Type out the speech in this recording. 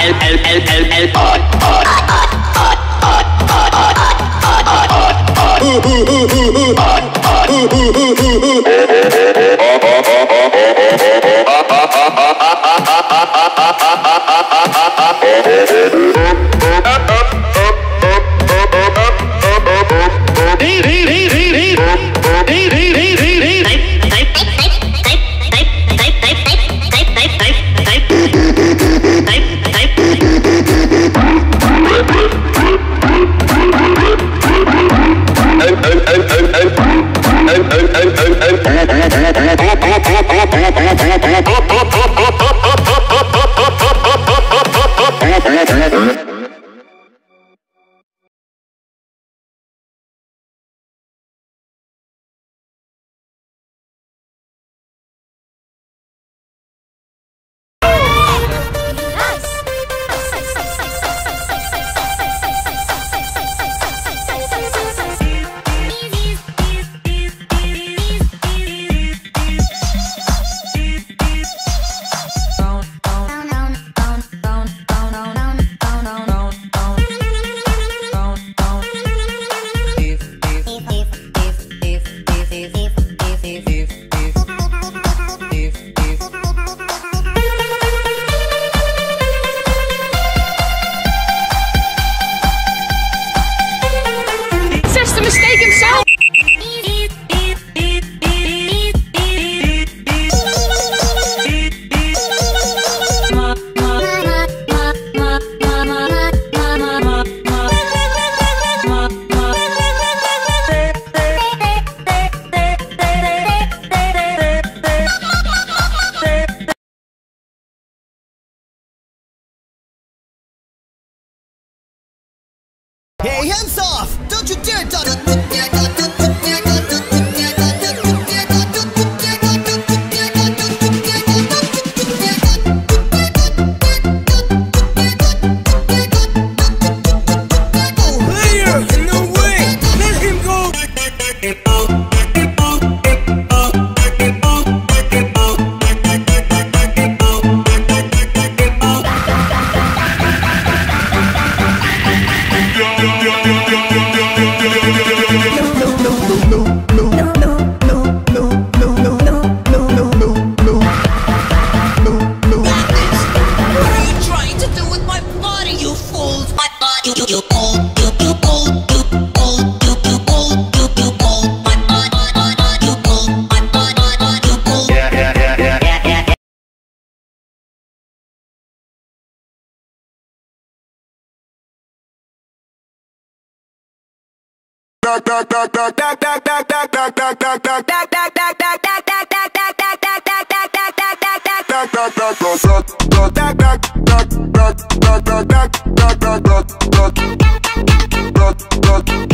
Hey, hands off! Don't you dare